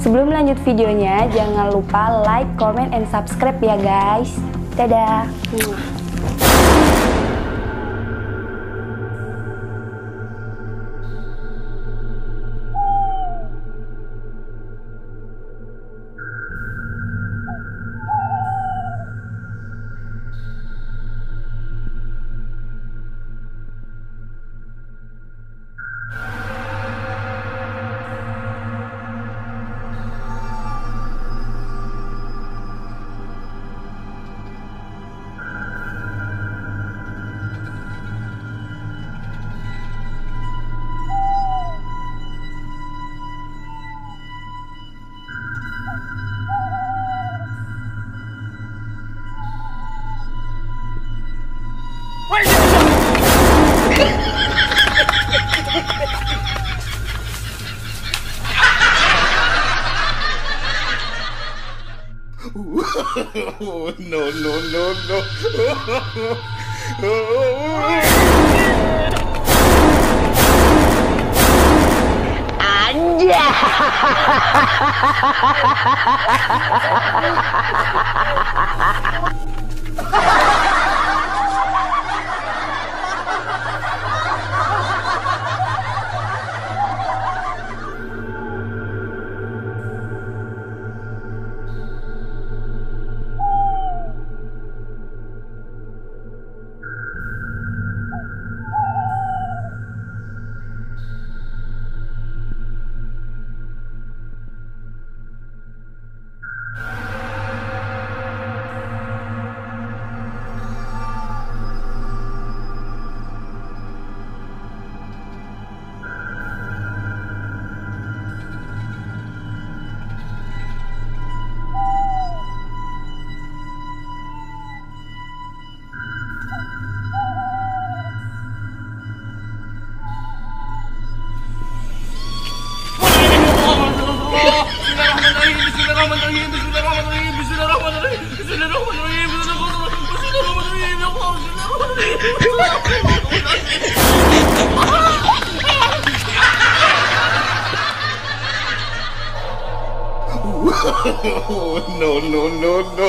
Sebelum lanjut videonya, jangan lupa like, comment, and subscribe ya guys. Dadah. Oh, no. Anja. Oh, no. Oh, no.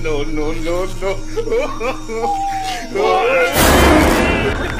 No, no, no, no.